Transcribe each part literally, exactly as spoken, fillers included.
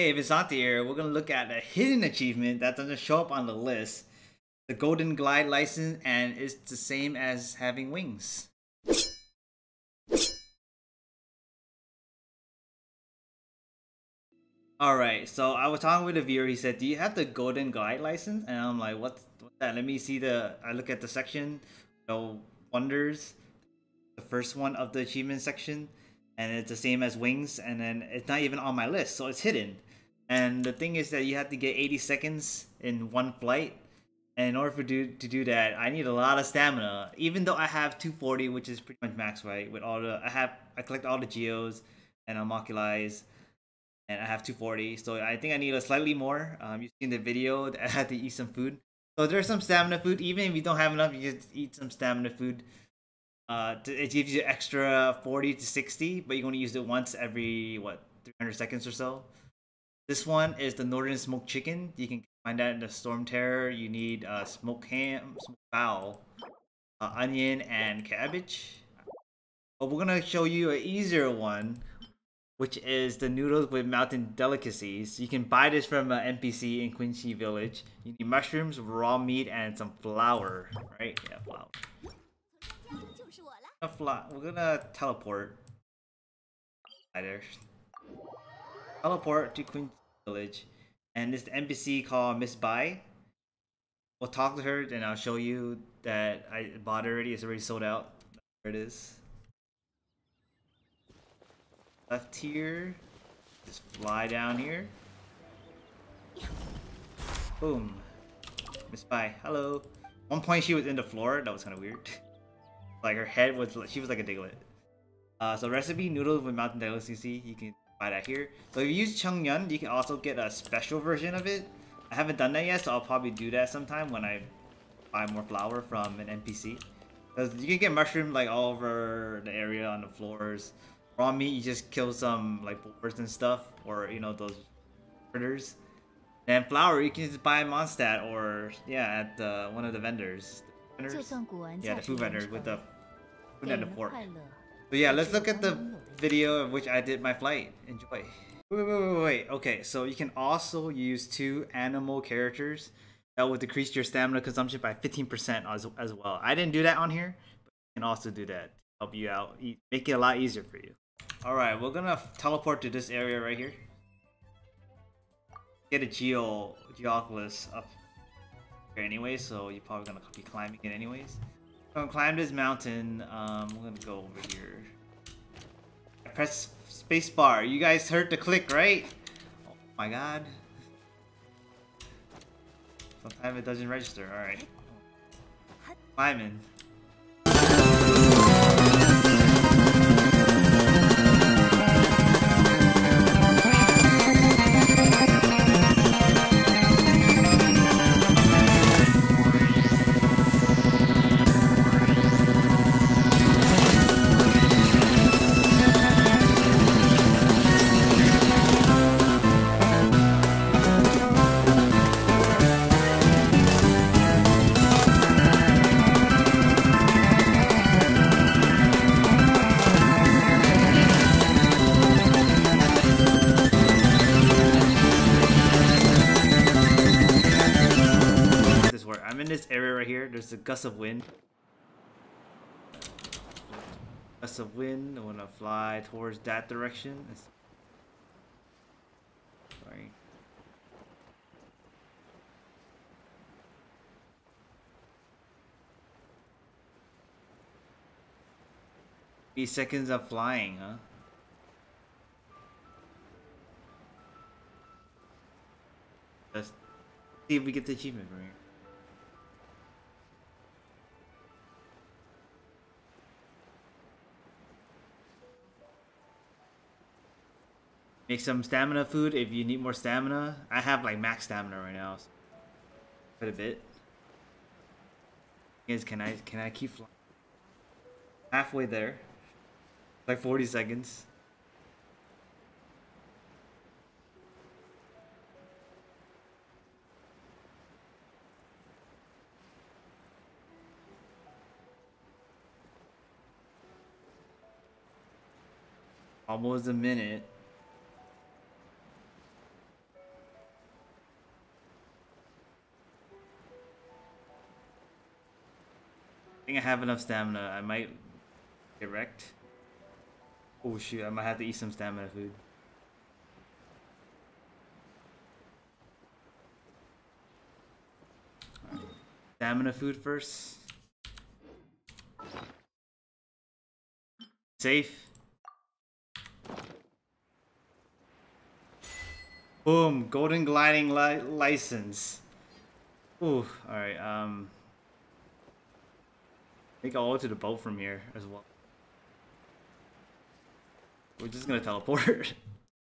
Hey, Visante here. We're going to look at a hidden achievement that doesn't show up on the list. The Golden Glide License, and it's the same as having wings. Alright, so I was talking with a viewer. He said, do you have the Golden Glide License? And I'm like, what's, what's that? Let me see the... I look at the section. So, wonders. The first one of the achievement section. And it's the same as wings, and then it's not even on my list, so it's hidden. And the thing is that you have to get eighty seconds in one flight, and in order for do, to do that, I need a lot of stamina. Even though I have two forty, which is pretty much max, right? With all the I have, I collect all the geos, and I'm Oculus, and I have two forty. So I think I need a slightly more. Um, you've seen the video that I had to eat some food. So there's some stamina food. Even if you don't have enough, you just eat some stamina food. Uh, it gives you extra forty to sixty, but you're going to use it once every, what, three hundred seconds or so. This one is the Northern Smoked Chicken. You can find that in the Storm Terror. You need uh, smoked ham, smoked fowl, uh, onion, and cabbage. But we're going to show you an easier one, which is the noodles with mountain delicacies. You can buy this from an N P C in Quincy Village. You need mushrooms, raw meat, and some flour, right? Yeah, flour. We're gonna, fly. We're gonna teleport. Either. Teleport to Quincy Village. And this N P C called Miss Bai. We'll talk to her and I'll show you that I bought it already. It's already sold out. There it is. Left here. Just fly down here. Boom. Miss Bai. Hello. One point she was in the floor. That was kind of weird. Like her head was, she was like a diglet. Uh, so recipe noodles with mountain delicacies. You can buy that here. So if you use Cheng Yun, you can also get a special version of it. I haven't done that yet, so I'll probably do that sometime when I buy more flour from an N P C. Cause you can get mushroom like all over the area on the floors. Raw meat, you just kill some like boars and stuff, or you know those critters. And flour, you can just buy at Mondstadt or yeah at uh, one of the vendors. Yeah, the food vendor with the food and the fork. So yeah, let's look at the video in which I did my flight. Enjoy. Wait, wait, wait, wait. Okay, so you can also use two animal characters that will decrease your stamina consumption by fifteen percent as, as well. I didn't do that on here, but you can also do that to help you out, make it a lot easier for you. Alright, we're gonna teleport to this area right here. Get a Geo Oculus up anyway, so you're probably gonna be climbing it anyways. So I'm gonna climb this mountain. um I'm gonna go over here. I press space bar. You guys heard the click, right? Oh my god, sometimes it doesn't register. All right climbing. There's a gust of wind. Gust of wind. I want to fly towards that direction. Sorry. These seconds of flying, huh? Let's see if we get the achievement from here. Make some stamina food if you need more stamina. I have like max stamina right now. So quite a bit. Is can I can I keep flying? Halfway there. Like forty seconds. Almost a minute. think I have enough stamina. I might get wrecked. Oh shoot, I might have to eat some stamina food. Right. Stamina food first. Safe. Boom, Golden Gliding li License. Ooh, alright, um... I think I'll go to the boat from here as well. We're just gonna teleport.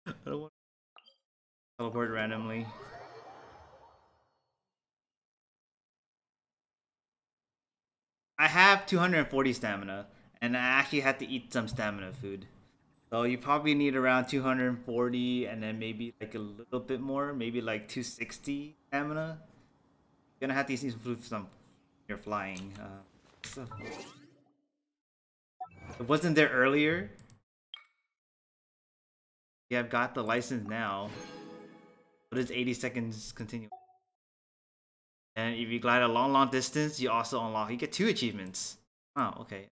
I don't want to teleport randomly. I have two hundred forty stamina, and I actually had to eat some stamina food. So you probably need around two hundred forty and then maybe like a little bit more, maybe like two sixty stamina. You're gonna have to use some you're flying. Uh, so. It wasn't there earlier. Yeah, I've got the license now. But it's eighty seconds continue. And if you glide a long, long distance, you also unlock. You get two achievements. Oh, okay.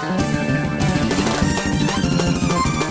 We'll be right back.